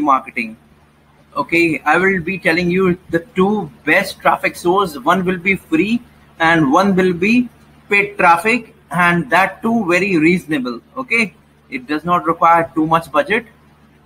marketing. Okay, I will be telling you the two best traffic sources. One will be free and one will be paid traffic, and that too very reasonable. Okay, it does not require too much budget,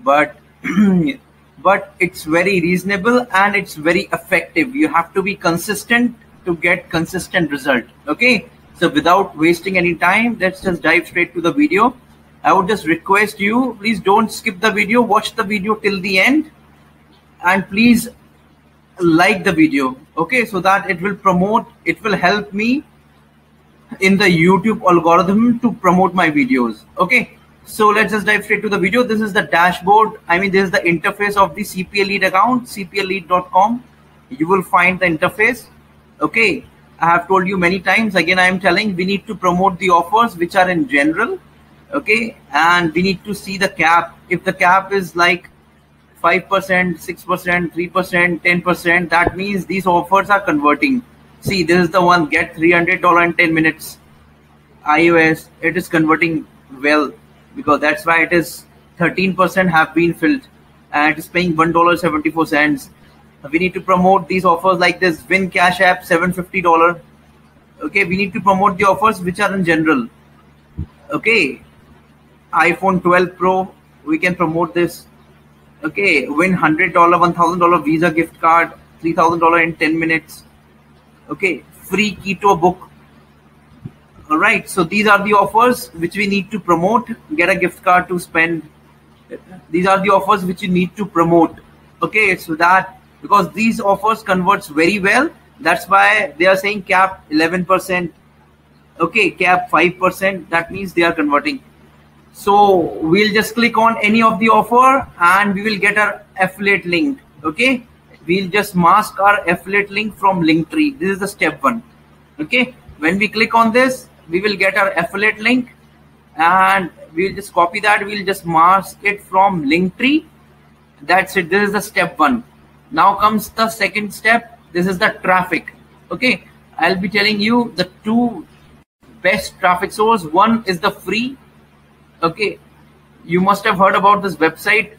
but it's very reasonable and it's very effective. You have to be consistent to get consistent result. Okay, so without wasting any time, let's just dive straight to the video. I would just request you, please don't skip the video, watch the video till the end, and please like the video, okay, so that it will promote, it will help me in the YouTube algorithm to promote my videos. Okay, so let's just dive straight to the video. This is the dashboard, I mean this is the interface of the CPALead account, CPALead.com. You will find the interface. Okay, I have told you many times, again I am telling, we need to promote the offers which are in general, okay, and we need to see the cap. If the cap is like 5%, 6%, 3%, 10%, that means these offers are converting. See, this is the one, get $300 in 10 minutes iOS. It is converting well because that's why it is 13% have been filled and it is paying $1.74. We need to promote these offers like this, win cash app $750. Okay, we need to promote the offers which are in general. Okay, iPhone 12 Pro, we can promote this. Okay, win $100, $1,000 Visa gift card, $3,000 in 10 minutes. Okay, free keto book. All right, so these are the offers which we need to promote. Get a gift card to spend. These are the offers which you need to promote. Okay, so that, because these offers converts very well, that's why they are saying cap 11%. Okay, cap 5%. That means they are converting. So we'll just click on any of the offer and we will get our affiliate link. Okay, we'll just mask our affiliate link from Linktree. This is the step one. Okay, when we click on this, we will get our affiliate link and we'll just copy that. We'll just mask it from Linktree. That's it. This is the step one. Now comes the second step. This is the traffic. Okay, I'll be telling you the two best traffic source. One is the free. Okay, you must have heard about this website,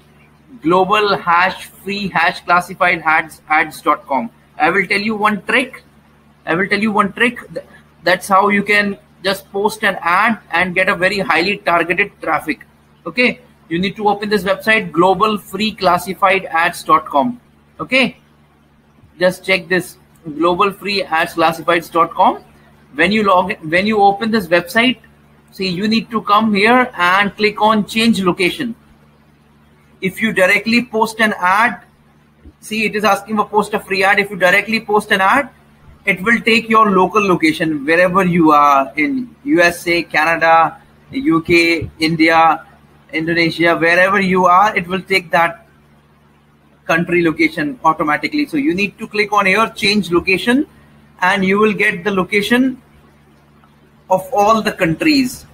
global-free-classified-ads.com. I will tell you one trick. That's how you can just post an ad and get a very highly targeted traffic. Okay, you need to open this website, global-free-classified-ads.com. Okay, just check this, global-free-ads-classifieds.com. When you open this website, see, you need to come here and click on change location. If you directly post an ad, see, it is asking for post a free ad. If you directly post an ad, it will take your local location wherever you are, in USA, Canada, UK, India, Indonesia, wherever you are, it will take that country location automatically. So you need to click on here, change location, and you will get the location of all the countries.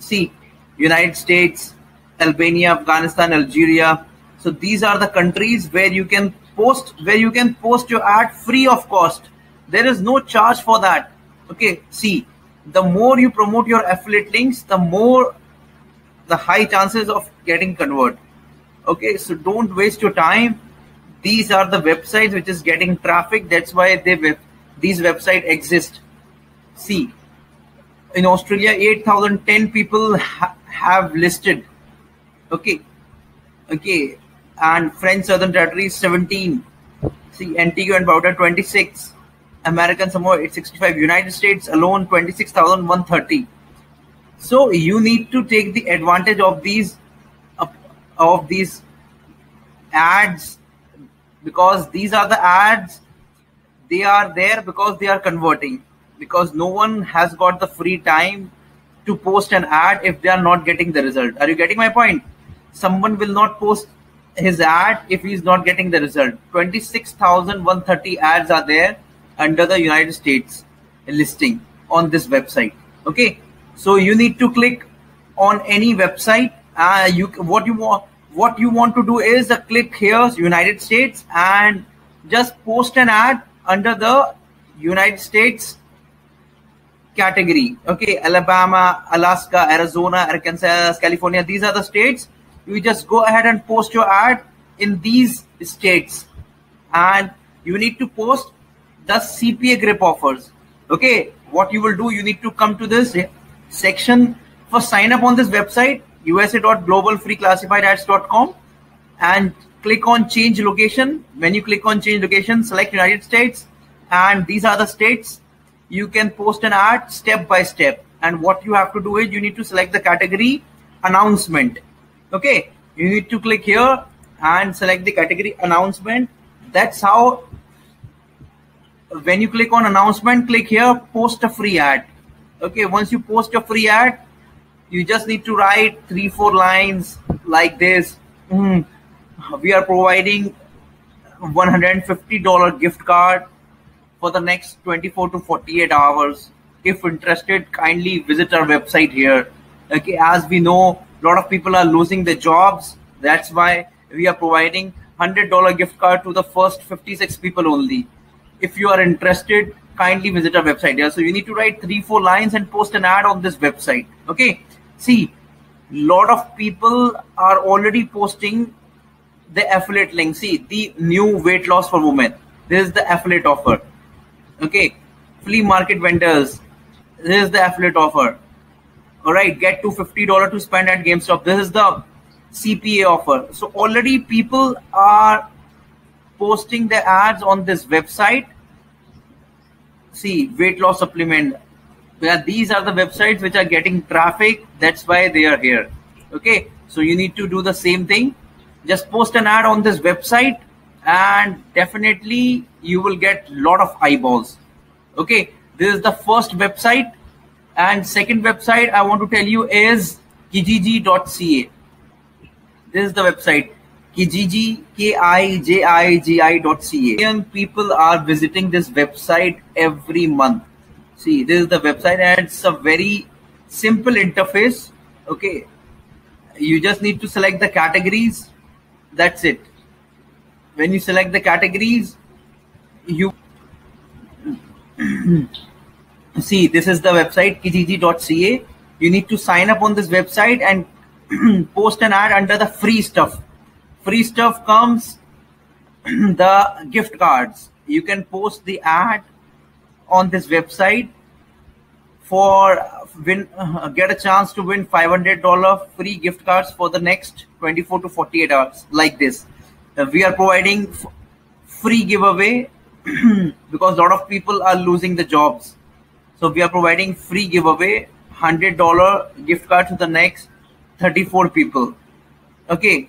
See, United States, Albania, Afghanistan, Algeria. So these are the countries where you can post, your ad free of cost. There is no charge for that. Okay, see, the more you promote your affiliate links, the more the high chances of getting convert. Okay, so don't waste your time. These are the websites which is getting traffic. That's why these websites exist. See, in Australia, 8,010 people have listed. Okay. Okay. And French Southern Territory 17. See, Antigua and Barbuda 26. American Samoa 865. United States alone 26,130. So you need to take the advantage of these ads, because these are the ads. They are there because they are converting, because no one has got the free time to post an ad if they are not getting the result. Are you getting my point? Someone will not post his ad if he is not getting the result. 26,130 ads are there under the United States listing on this website. Okay, so you need to click on any website. What you want to do is click here, United States, and just post an ad under the United States category. Okay, Alabama, Alaska, Arizona, Arkansas, California, these are the states. You just go ahead and post your ad in these states, and you need to post the CPA grip offers. Okay, what you will do, you need to come to this section for sign up on this website, usa.globalfreeclassified ads.com, and click on change location. When you click on change location, select United States, and these are the states you can post an ad step by step. And what you have to do is you need to select the category announcement. Okay, you need to click here and select the category announcement. That's how, when you click on announcement, click here, post a free ad. Okay, once you post a free ad, you just need to write 3-4 lines like this. We are providing $150 gift card for the next 24 to 48 hours. If interested, kindly visit our website here. Okay, as we know, a lot of people are losing their jobs. That's why we are providing $100 gift card to the first 56 people only. If you are interested, kindly visit our website here. So you need to write 3-4 lines and post an ad on this website. Okay, see, a lot of people are already posting the affiliate link. See, the new weight loss for women, this is the affiliate offer. Okay, flea market vendors, this is the affiliate offer. All right, get $250 to spend at GameStop, this is the CPA offer. So already people are posting their ads on this website. See, weight loss supplement, these are the websites which are getting traffic, that's why they are here. Okay, so you need to do the same thing, just post an ad on this website, and definitely you will get a lot of eyeballs. Okay, this is the first website, and second website I want to tell you is kijiji.ca. This is the website, Kijiji, Kijiji.ca. Million people are visiting this website every month. See, this is the website, and it's a very simple interface. Okay, you just need to select the categories. That's it. When you select the categories, you see, this is the website, Kijiji.ca. You need to sign up on this website and post an ad under the free stuff. Free stuff comes the gift cards. You can post the ad on this website for win, get a chance to win $500 free gift cards for the next 24 to 48 hours like this. We are providing free giveaway because a lot of people are losing the jobs. So we are providing free giveaway, $100 gift card to the next 34 people. Okay,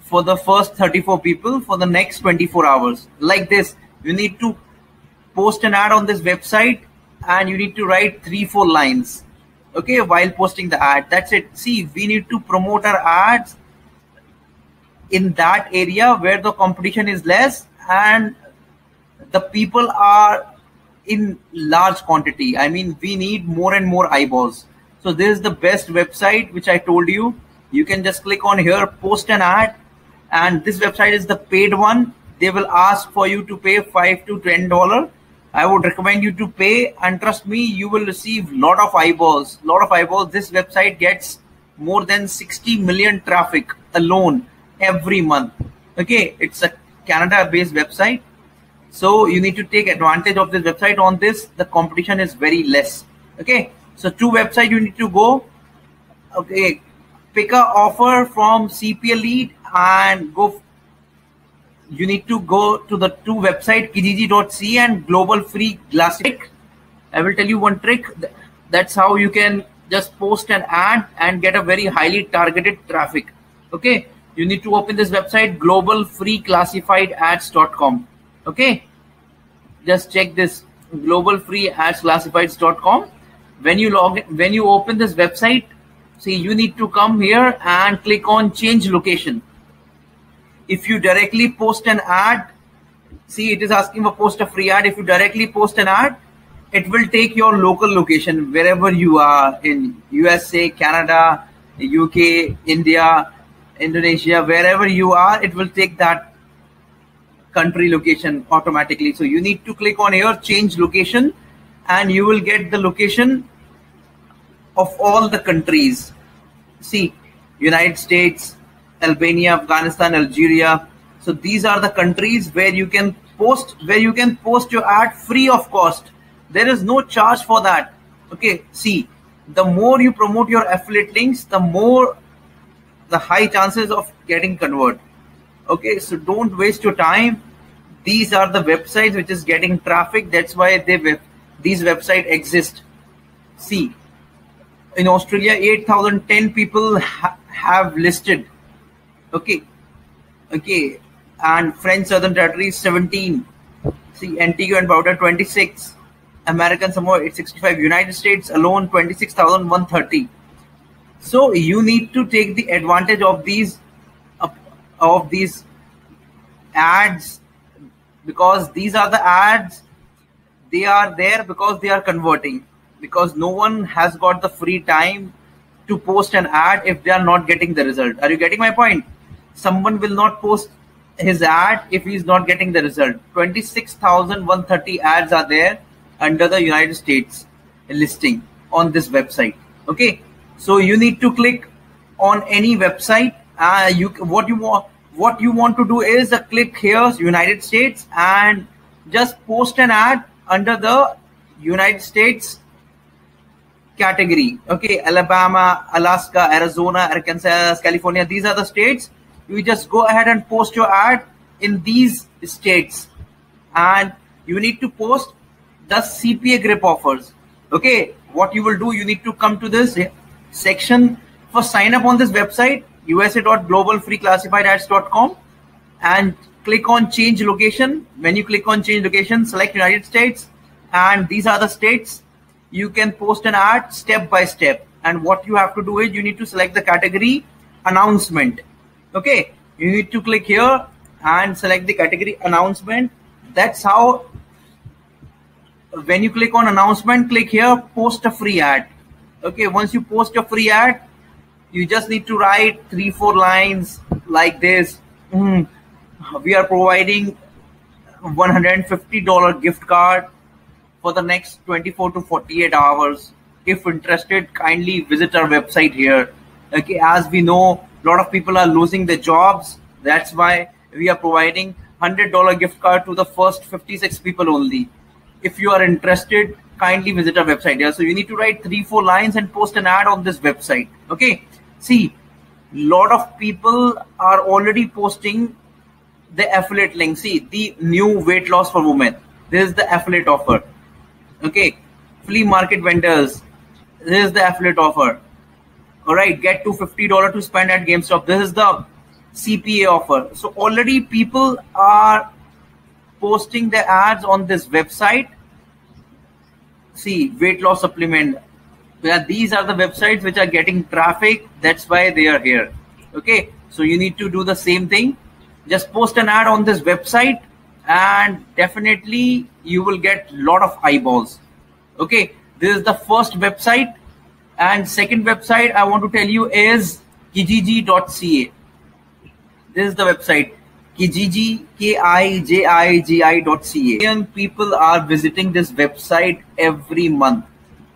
for the first 34 people for the next 24 hours like this. You need to post an ad on this website, and you need to write 3-4 lines, okay, while posting the ad. That's it. See, we need to promote our ads in that area where the competition is less and the people are in large quantity. I mean, we need more and more eyeballs. So this is the best website which I told you. You can just click on here, post an ad, and this website is the paid one. They will ask for you to pay $5 to $10. I would recommend you to pay, and trust me, you will receive lot of eyeballs, This website gets more than 60 million traffic alone every month. Okay, it's a Canada based website. So you need to take advantage of this website. On this, the competition is very less. Okay, so to website you need to go. Okay, pick a offer from CPALead and go. You need to go to the two website, kijiji.ca and Global Free Classified. I will tell you one trick. That's how you can just post an ad and get a very highly targeted traffic. Okay, you need to open this website, globalfreeclassifiedads.com. Okay, just check this, globalfreeclassifieds.com. When you open this website, see, you need to come here and click on change location. If you directly post an ad, see, it is asking for post a free ad. If you directly post an ad, it will take your local location wherever you are, in USA, Canada, UK, India, Indonesia, wherever you are, it will take that country location automatically. So you need to click on here, change location, and you will get the location of all the countries. See, United States, Albania, Afghanistan, Algeria. So these are the countries where you can post your ad free of cost. There is no charge for that. Okay, see, the more you promote your affiliate links, the high chances of getting converted. Okay, so don't waste your time. These are the websites which is getting traffic. That's why these websites exist. See, in Australia, 8,010 people have listed. Okay, and French Southern Territory 17. See, Antigua and Barbuda 26. American Samoa 865. United States alone 26,130. So you need to take the advantage of these ads, because these are the ads. They are there because they are converting, because no one has got the free time to post an ad if they are not getting the result. Are you getting my point? Someone will not post his ad if he is not getting the result. 26,130 ads are there under the United States listing on this website. Okay, so you need to click on any website. What you want to do is click here, United States, and just post an ad under the United States category. Okay, Alabama, Alaska, Arizona, Arkansas, California, these are the states. You just go ahead and post your ad in these states, and you need to post the CPA grip offers. Okay, what you will do, you need to come to this section for sign up on this website, usa.globalfreeclassified-ads.com, and click on change location. When you click on change location, select United States, and these are the states you can post an ad step by step. And what you have to do is you need to select the category announcement. Okay, you need to click here and select the category announcement. That's how, when you click on announcement, click here, post a free ad. Okay, once you post a free ad, you just need to write 3-4 lines like this. We are providing $150 gift card for the next 24 to 48 hours. If interested, kindly visit our website here. Okay, as we know, a lot of people are losing their jobs. That's why we are providing $100 gift card to the first 56 people only. If you are interested, kindly visit our website here. So you need to write 3-4 lines and post an ad on this website. Okay, see, a lot of people are already posting the affiliate link. See, the new weight loss for women, this is the affiliate offer. Okay, flea market vendors, this is the affiliate offer. All right, get $250 to spend at GameStop, this is the CPA offer. So already people are posting their ads on this website. See, weight loss supplement. These are the websites which are getting traffic. That's why they are here. Okay, so you need to do the same thing. Just post an ad on this website, and definitely you will get a lot of eyeballs. Okay, this is the first website, and second website I want to tell you is kijiji.ca. This is the website, kijiji.ca. Million people are visiting this website every month.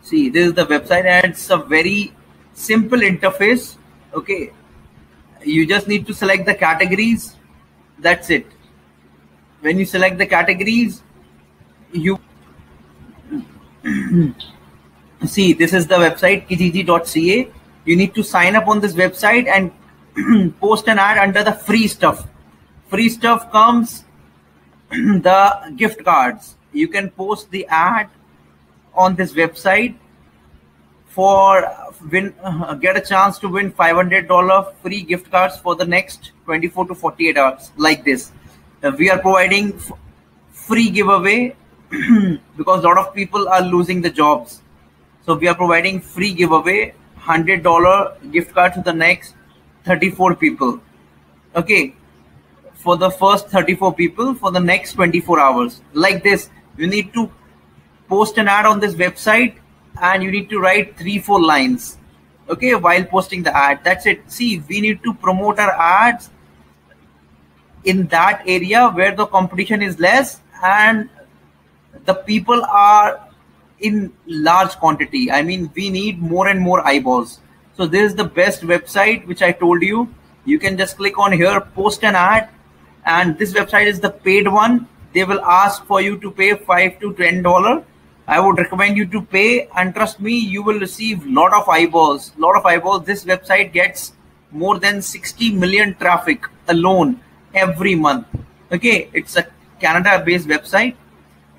See, this is the website, and it's a very simple interface. Okay, you just need to select the categories. That's it. When you select the categories, you see, this is the website, kijiji.ca. You need to sign up on this website and post an ad under the free stuff. Free stuff comes the gift cards. You can post the ad on this website get a chance to win $500 free gift cards for the next 24 to 48 hours, like this. We are providing free giveaway because a lot of people are losing the jobs. So we are providing free giveaway, $100 gift card to the next 34 people. Okay, for the first 34 people for the next 24 hours, like this. You need to post an ad on this website, and you need to write 3-4 lines. Okay, while posting the ad, that's it. See, we need to promote our ads in that area where the competition is less and the people are in large quantity. I mean, we need more and more eyeballs. So this is the best website which I told you. you can just click on here, post an ad, and this website is the paid one. They will ask for you to pay $5 to $10. I would recommend you to pay, and trust me, you will receive lot of eyeballs, This website gets more than 60 million traffic alone every month. Okay, it's a Canada-based website,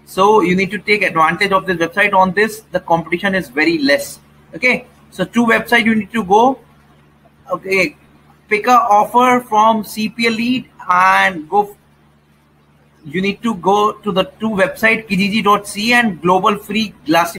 so you need to take advantage of this website. On this, the competition is very less. Okay, so to website you need to go. Okay, pick a offer from CPALead and go. You need to go to the two website, kijiji.ca and global free glass.